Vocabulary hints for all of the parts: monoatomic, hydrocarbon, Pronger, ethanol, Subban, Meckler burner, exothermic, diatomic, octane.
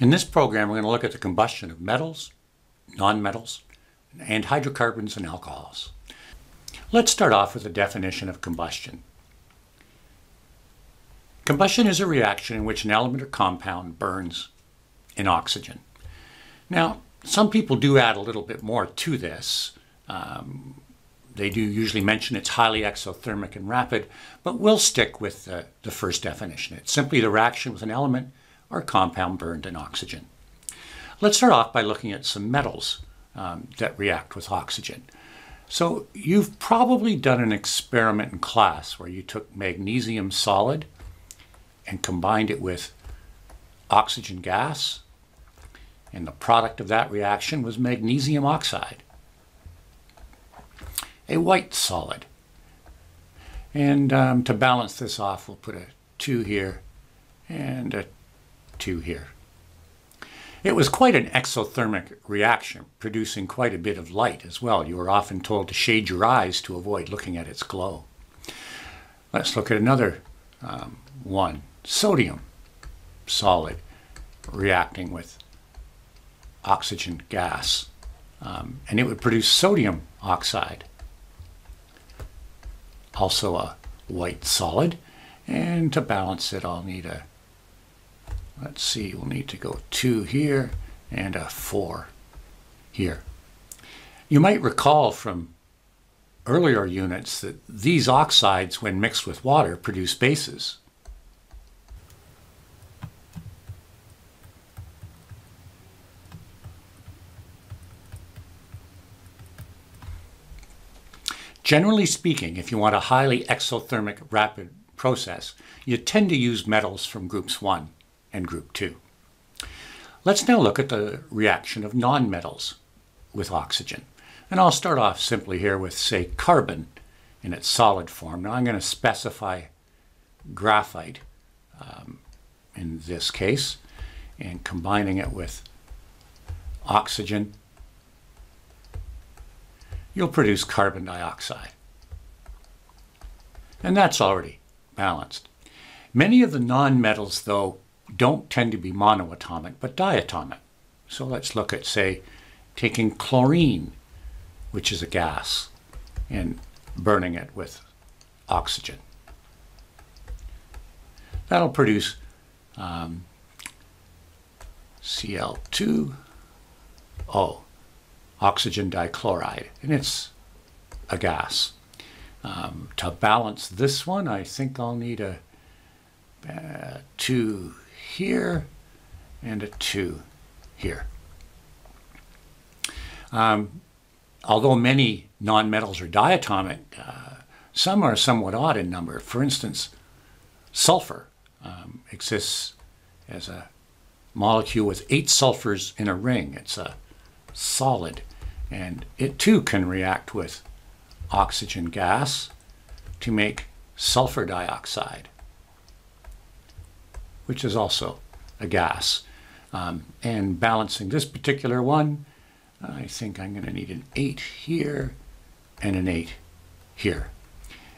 In this program, we're going to look at the combustion of metals, nonmetals, and hydrocarbons and alcohols. Let's start off with a definition of combustion. Combustion is a reaction in which an element or compound burns in oxygen. Now, some people do add a little bit more to this. They do usually mention it's highly exothermic and rapid, but we'll stick with the first definition. It's simply the reaction with an element or compound burned in oxygen. Let's start off by looking at some metals that react with oxygen. So you've probably done an experiment in class where you took magnesium solid and combined it with oxygen gas, and the product of that reaction was magnesium oxide, a white solid. And to balance this off, we'll put a 2 here and a 2 here. It was quite an exothermic reaction, producing quite a bit of light as well. You were often told to shade your eyes to avoid looking at its glow. Let's look at another one. Sodium solid reacting with oxygen gas, and it would produce sodium oxide, also a white solid. And to balance it, I'll need a, let's see, we'll need to go 2 here and a 4 here. You might recall from earlier units that these oxides, when mixed with water, produce bases. Generally speaking, if you want a highly exothermic rapid process, you tend to use metals from groups 1 and group 2. Let's now look at the reaction of nonmetals with oxygen. And I'll start off simply here with, say, carbon in its solid form. Now I'm going to specify graphite in this case, and combining it with oxygen, you'll produce carbon dioxide. And that's already balanced. Many of the nonmetals, though, don't tend to be monoatomic, but diatomic. So let's look at, say, taking chlorine, which is a gas, and burning it with oxygen. That'll produce Cl2O. Oxygen dichloride, and it's a gas. To balance this one, I think I'll need a 2 here and a 2 here. Although many nonmetals are diatomic, some are somewhat odd in number. For instance, sulfur exists as a molecule with 8 sulfurs in a ring. It's a solid, and it too can react with oxygen gas to make sulfur dioxide, which is also a gas. And balancing this particular one, I think I'm going to need an 8 here and an 8 here.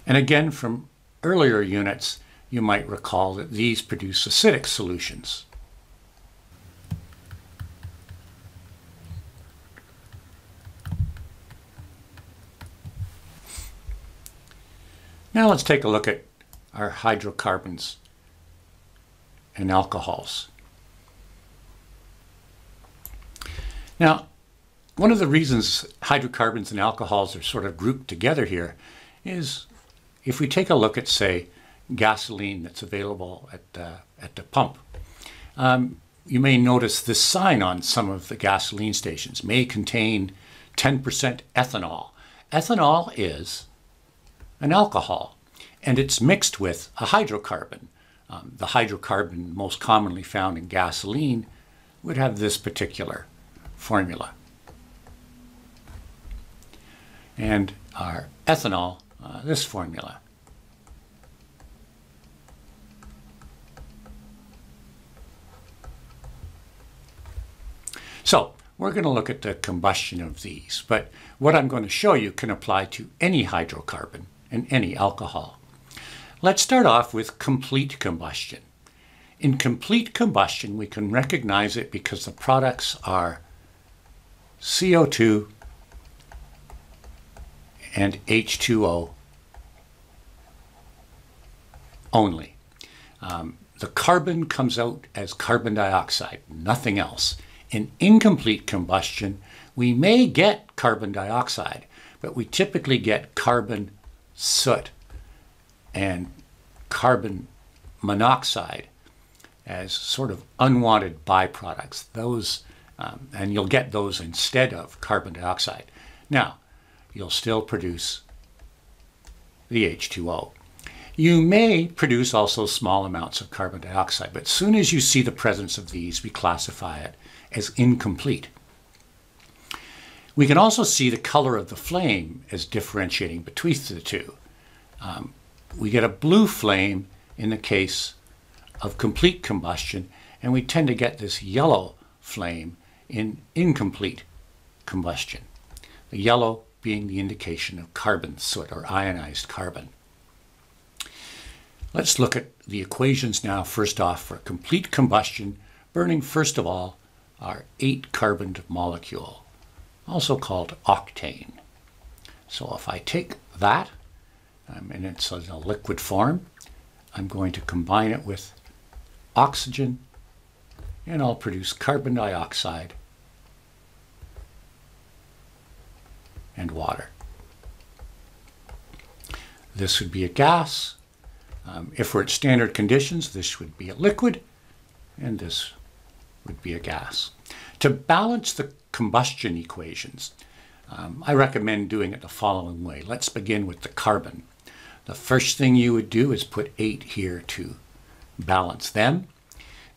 And again, from earlier units, you might recall that these produce acidic solutions. Now let's take a look at our hydrocarbons and alcohols. Now, one of the reasons hydrocarbons and alcohols are sort of grouped together here is if we take a look at, say, gasoline that's available at the pump, you may notice this sign on some of the gasoline stations may contain 10% ethanol. Ethanol is an alcohol, and it's mixed with a hydrocarbon. The hydrocarbon most commonly found in gasoline would have this particular formula. And our ethanol, this formula. So we're going to look at the combustion of these, but what I'm going to show you can apply to any hydrocarbon and any alcohol. Let's start off with complete combustion. In complete combustion, we can recognize it because the products are CO2 and H2O only. The carbon comes out as carbon dioxide, nothing else. In incomplete combustion, we may get carbon dioxide, but we typically get carbon soot and carbon monoxide as sort of unwanted byproducts. Those, and you'll get those instead of carbon dioxide. Now, you'll still produce the H2O. You may produce also small amounts of carbon dioxide, but as soon as you see the presence of these, we classify it as incomplete. We can also see the color of the flame as differentiating between the two. We get a blue flame in the case of complete combustion, and we tend to get this yellow flame in incomplete combustion. The yellow being the indication of carbon soot or ionized carbon. Let's look at the equations now. First off, for complete combustion, burning first of all our 8-carboned molecule, also called octane. So if I take that, and it's in a liquid form, I'm going to combine it with oxygen, and I'll produce carbon dioxide and water. This would be a gas. If we're at standard conditions, this would be a liquid, and this would be a gas. To balance the combustion equations, I recommend doing it the following way. Let's begin with the carbon. The first thing you would do is put 8 here to balance them.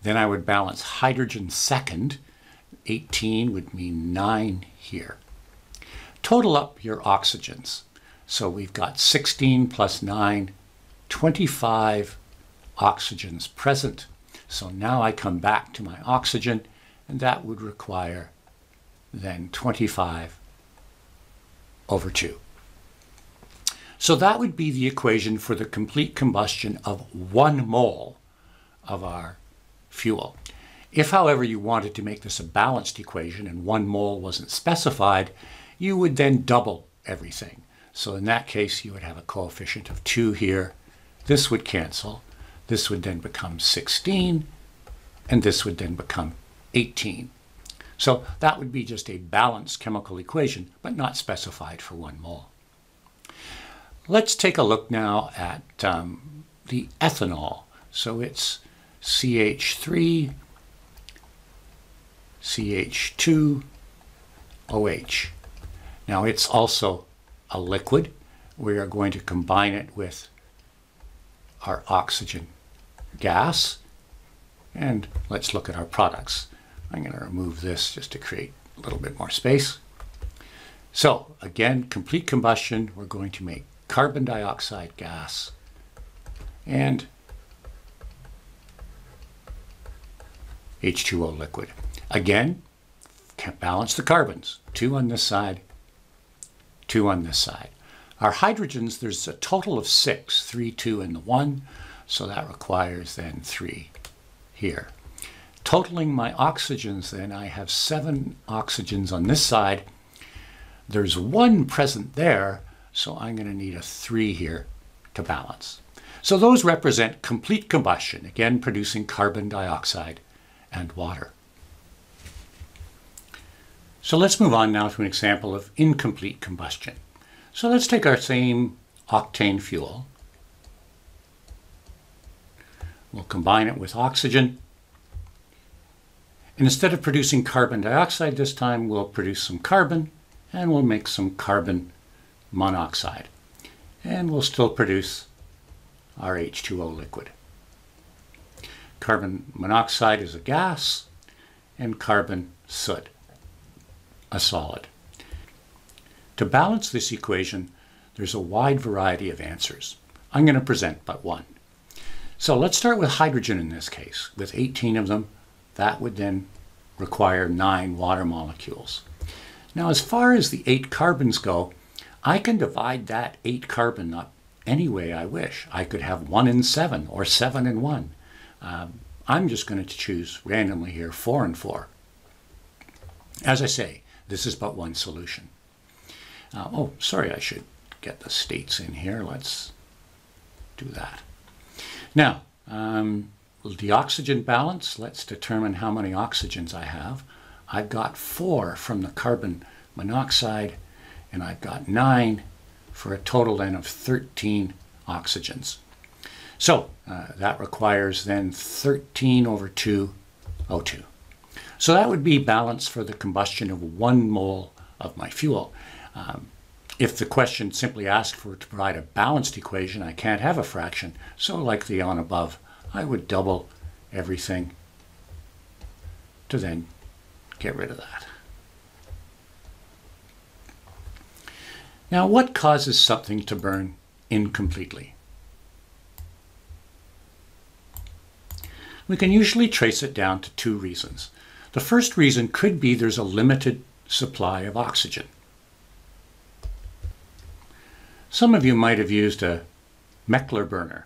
Then I would balance hydrogen second. 18 would mean 9 here. Total up your oxygens. So we've got 16 plus 9, 25 oxygens present. So now I come back to my oxygen, and that would require then 25/2. So that would be the equation for the complete combustion of 1 mole of our fuel. If, however, you wanted to make this a balanced equation and 1 mole wasn't specified, you would then double everything. So in that case, you would have a coefficient of 2 here. This would cancel. This would then become 16, and this would then become 18. So that would be just a balanced chemical equation, but not specified for 1 mole. Let's take a look now at the ethanol. So it's CH3, CH2, OH. Now it's also a liquid. We are going to combine it with our oxygen gas. And let's look at our products. I'm going to remove this just to create a little bit more space. So again, complete combustion, we're going to make carbon dioxide gas and H2O liquid. Again, can't balance the carbons. 2 on this side, 2 on this side. Our hydrogens, there's a total of 6, 3, 2, and the 1. So that requires then 3 here. Totaling my oxygens then, I have 7 oxygens on this side. There's 1 present there, so I'm going to need a 3 here to balance. So those represent complete combustion, again producing carbon dioxide and water. So let's move on now to an example of incomplete combustion. So let's take our same octane fuel. We'll combine it with oxygen. And instead of producing carbon dioxide this time, we'll produce some carbon, and we'll make some carbon monoxide. And we'll still produce our H2O liquid. Carbon monoxide is a gas, and carbon soot, a solid. To balance this equation, there's a wide variety of answers. I'm going to present but one. So let's start with hydrogen in this case, with 18 of them. That would then require 9 water molecules. Now, as far as the 8 carbons go, I can divide that 8 carbon up any way I wish. I could have 1 and 7 or 7 and 1. I'm just going to choose randomly here 4 and 4. As I say, this is but one solution. Oh, sorry, I should get the states in here. Let's do that. Now, the oxygen balance, let's determine how many oxygens I have. I've got 4 from the carbon monoxide, and I've got 9 for a total then of 13 oxygens. So that requires then 13/2 O2. So that would be balance for the combustion of 1 mole of my fuel. If the question simply asked for to provide a balanced equation, I can't have a fraction. So like the on above, I would double everything to then get rid of that. Now, what causes something to burn incompletely? We can usually trace it down to 2 reasons. The first reason could be there's a limited supply of oxygen. Some of you might have used a Meckler burner,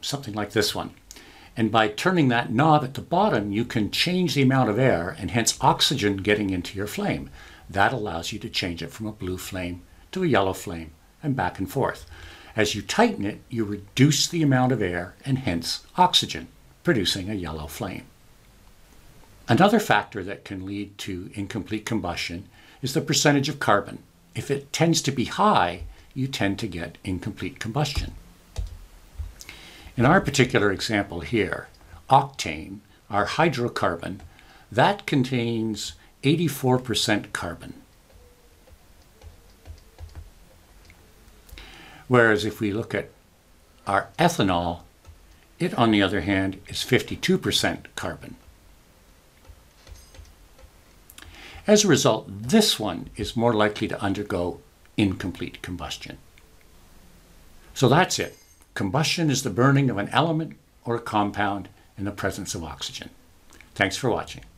something like this one. And by turning that knob at the bottom, you can change the amount of air and hence oxygen getting into your flame. That allows you to change it from a blue flame to a yellow flame and back and forth. As you tighten it, you reduce the amount of air and hence oxygen, producing a yellow flame. Another factor that can lead to incomplete combustion is the percentage of carbon. If it tends to be high, you tend to get incomplete combustion. In our particular example here, octane, our hydrocarbon, that contains 84% carbon. Whereas if we look at our ethanol, it on the other hand is 52% carbon. As a result, this one is more likely to undergo incomplete combustion. So that's it. Combustion is the burning of an element or a compound in the presence of oxygen. Thanks for watching.